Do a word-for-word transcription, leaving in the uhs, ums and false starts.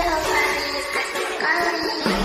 Hãy subscribe cho kênh Ghiền Mì Gõ để không bỏ lỡ những video hấp dẫn.